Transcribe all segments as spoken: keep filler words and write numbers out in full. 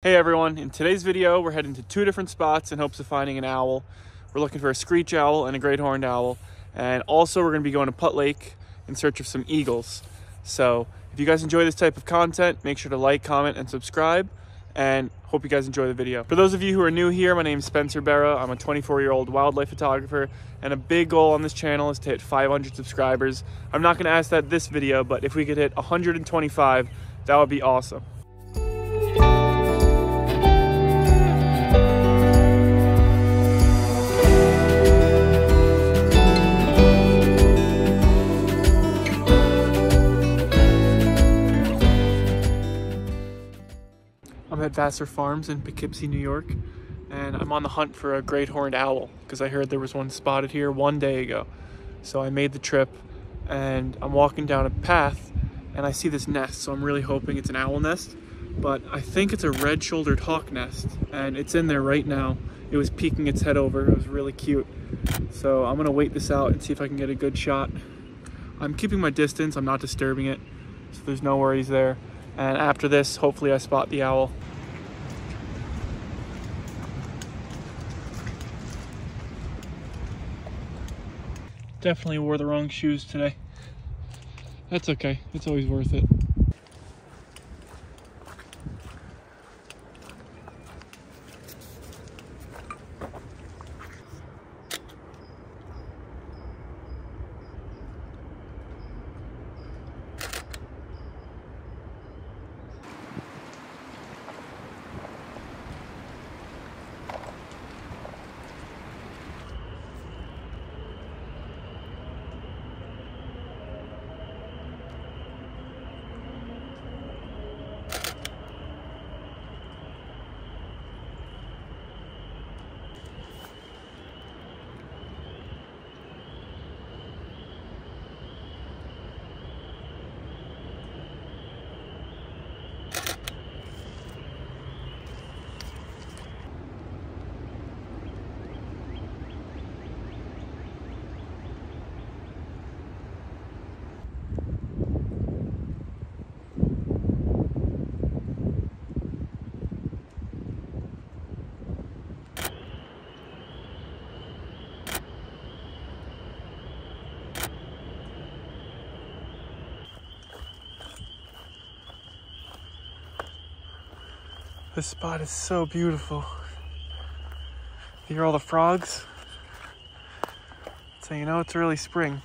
Hey everyone, in today's video we're heading to two different spots in hopes of finding an owl. We're looking for a screech owl and a great horned owl, and also we're going to be going to Putnam Lake in search of some eagles. So if you guys enjoy this type of content, make sure to like, comment, and subscribe, and hope you guys enjoy the video. For those of you who are new here, my name is Spencer Bera. I'm a twenty-four year old wildlife photographer, and a big goal on this channel is to hit five hundred subscribers. I'm not going to ask that this video, but if we could hit one hundred twenty-five, that would be awesome. I'm at Vassar Farms in Poughkeepsie, New York, and I'm on the hunt for a great horned owl because I heard there was one spotted here one day ago. So I made the trip, and I'm walking down a path and I see this nest, so I'm really hoping it's an owl nest, but I think it's a red-shouldered hawk nest, and it's in there right now. It was peeking its head over. It was really cute. So I'm gonna wait this out and see if I can get a good shot. I'm keeping my distance. I'm not disturbing it, so there's no worries there. And after this, hopefully I spot the owl. Definitely wore the wrong shoes today. That's okay, it's always worth it. This spot is so beautiful. You hear all the frogs, so you know it's really spring.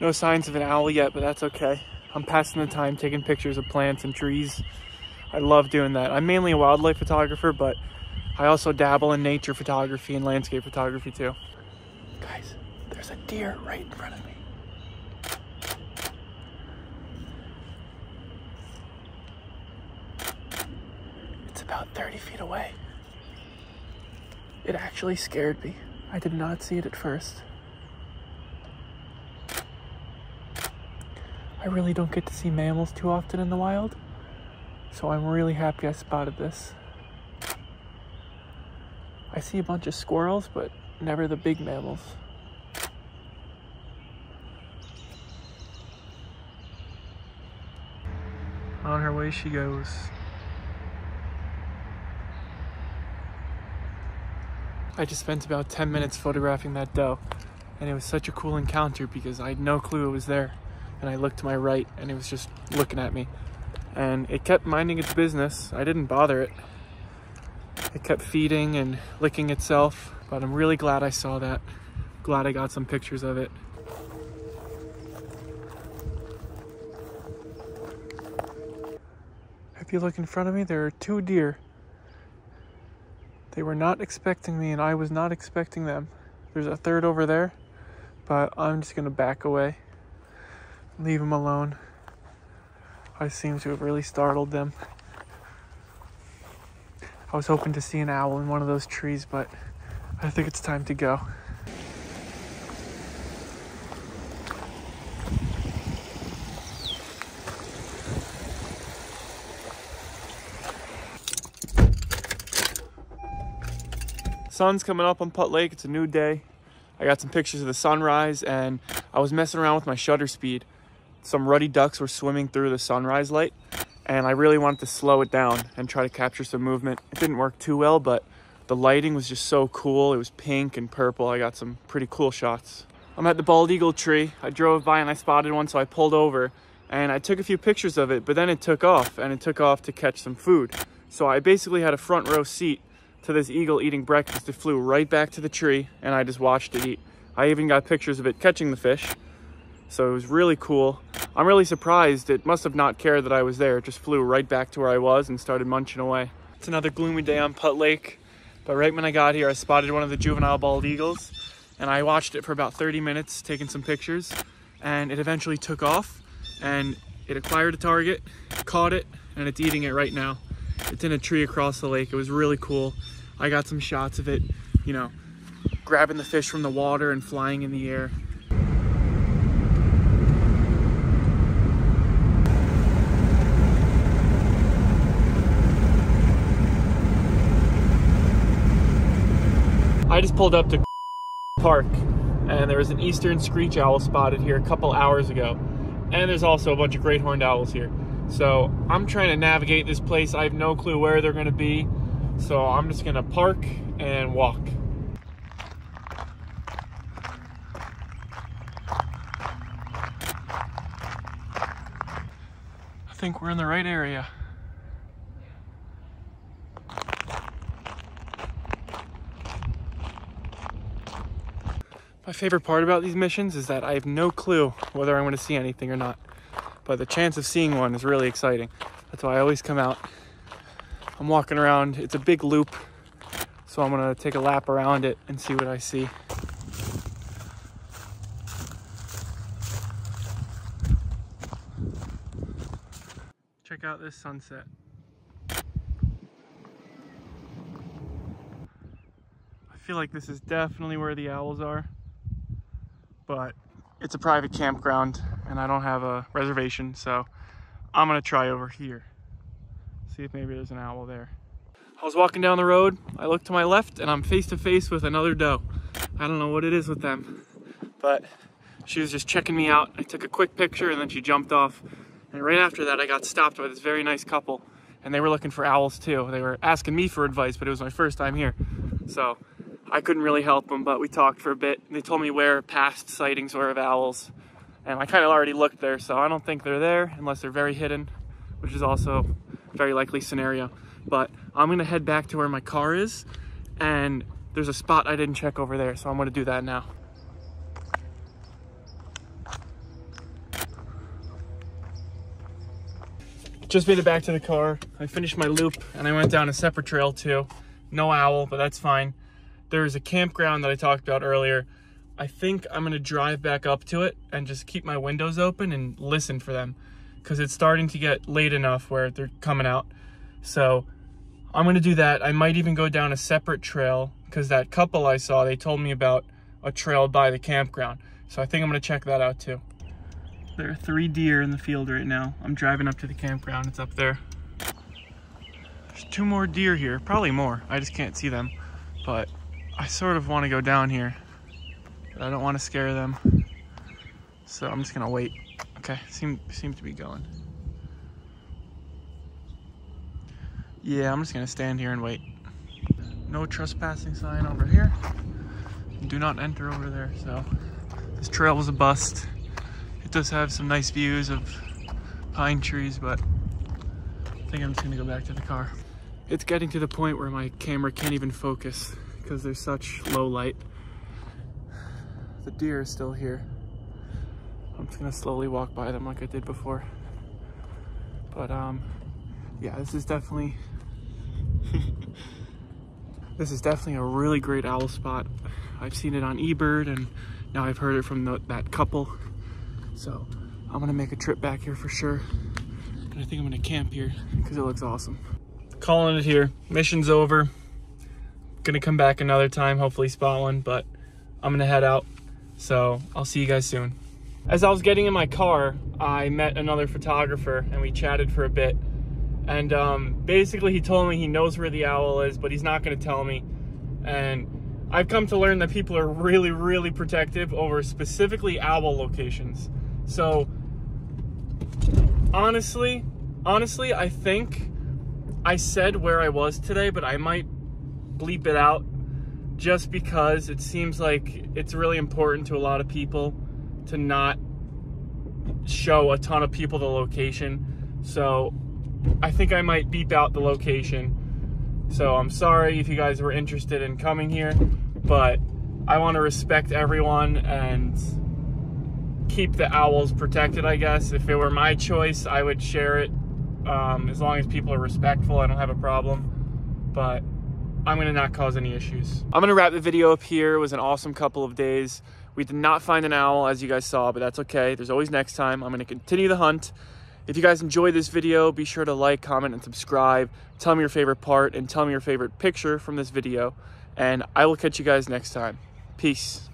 No signs of an owl yet, but that's okay. I'm passing the time taking pictures of plants and trees. I love doing that. I'm mainly a wildlife photographer, but I also dabble in nature photography and landscape photography too. Guys, there's a deer right in front of me. About thirty feet away. It actually scared me. I did not see it at first. I really don't get to see mammals too often in the wild, so I'm really happy I spotted this. I see a bunch of squirrels, but never the big mammals. On her way she goes. I just spent about ten minutes photographing that doe, and it was such a cool encounter because I had no clue it was there, and I looked to my right and it was just looking at me, and it kept minding its business. I didn't bother it. It kept feeding and licking itself, but I'm really glad I saw that. Glad I got some pictures of it. If you look in front of me, there are two deer. They were not expecting me, and I was not expecting them. There's a third over there, but I'm just gonna back away, leave them alone. I seem to have really startled them. I was hoping to see an owl in one of those trees, but I think it's time to go. Sun's coming up on Putnam Lake. It's a new day. I got some pictures of the sunrise, and I was messing around with my shutter speed. Some ruddy ducks were swimming through the sunrise light, and I really wanted to slow it down and try to capture some movement. It didn't work too well, but the lighting was just so cool. It was pink and purple. I got some pretty cool shots. I'm at the bald eagle tree. I drove by and I spotted one, so I pulled over and I took a few pictures of it, but then it took off and it took off to catch some food. So I basically had a front row seat to this eagle eating breakfast. It flew right back to the tree and I just watched it eat. I even got pictures of it catching the fish. So it was really cool. I'm really surprised. It must have not cared that I was there. It just flew right back to where I was and started munching away. It's another gloomy day on Putt Lake, but right when I got here, I spotted one of the juvenile bald eagles and I watched it for about thirty minutes, taking some pictures, and it eventually took off and it acquired a target, caught it, and it's eating it right now. It's in a tree across the lake. It was really cool. I got some shots of it, you know, grabbing the fish from the water and flying in the air. I just pulled up to Park and there was an eastern screech owl spotted here a couple hours ago. And there's also a bunch of great horned owls here. So I'm trying to navigate this place. I have no clue where they're gonna be. So I'm just gonna park and walk. I think we're in the right area. My favorite part about these missions is that I have no clue whether I'm going to see anything or not, but the chance of seeing one is really exciting. That's why I always come out. I'm walking around. It's a big loop, so I'm going to take a lap around it and see what I see. Check out this sunset. I feel like this is definitely where the owls are. But it's a private campground and I don't have a reservation, so I'm gonna try over here. See if maybe there's an owl there. I was walking down the road, I looked to my left and I'm face to face with another doe. I don't know what it is with them, but she was just checking me out. I took a quick picture and then she jumped off. And right after that, I got stopped by this very nice couple and they were looking for owls too. They were asking me for advice, but it was my first time here. So I couldn't really help them, but we talked for a bit. They told me where past sightings were of owls, and I kind of already looked there, so I don't think they're there unless they're very hidden, which is also a very likely scenario. But I'm gonna head back to where my car is, and there's a spot I didn't check over there, so I'm gonna do that now. Just made it back to the car. I finished my loop, and I went down a separate trail too. No owl, but that's fine. There's a campground that I talked about earlier. I think I'm gonna drive back up to it and just keep my windows open and listen for them, because it's starting to get late enough where they're coming out. So I'm gonna do that. I might even go down a separate trail, because that couple I saw, they told me about a trail by the campground. So I think I'm gonna check that out too. There are three deer in the field right now. I'm driving up to the campground, it's up there. There's two more deer here, probably more. I just can't see them, but I sort of want to go down here, but I don't want to scare them, so I'm just gonna wait. Okay, seem seem to be going. Yeah, I'm just gonna stand here and wait. No trespassing sign over here. Do not enter over there. So this trail was a bust. It does have some nice views of pine trees, but I think I'm just gonna go back to the car. It's getting to the point where my camera can't even focus, because there's such low light. The deer is still here. I'm just gonna slowly walk by them like I did before. But um, yeah, this is definitely, this is definitely a really great owl spot. I've seen it on eBird and now I've heard it from the, that couple. So I'm gonna make a trip back here for sure. And I think I'm gonna camp here because it looks awesome. Calling it here, mission's over. Gonna come back another time, hopefully spot one, but I'm gonna head out, so I'll see you guys soon. As I was getting in my car, I met another photographer and we chatted for a bit, and um, basically he told me he knows where the owl is, but he's not gonna tell me. And I've come to learn that people are really really protective over specifically owl locations. So honestly, honestly, I think I said where I was today, but I might bleep it out just because it seems like it's really important to a lot of people to not show a ton of people the location. So I think I might beep out the location. So I'm sorry if you guys were interested in coming here, but I want to respect everyone and keep the owls protected, I guess. If it were my choice, I would share it. Um, as long as people are respectful, I don't have a problem, but I'm gonna not cause any issues. I'm gonna wrap the video up here. It was an awesome couple of days. We did not find an owl, as you guys saw, but that's okay. There's always next time. I'm gonna continue the hunt. If you guys enjoyed this video, be sure to like, comment, and subscribe. Tell me your favorite part and tell me your favorite picture from this video. And I will catch you guys next time. Peace.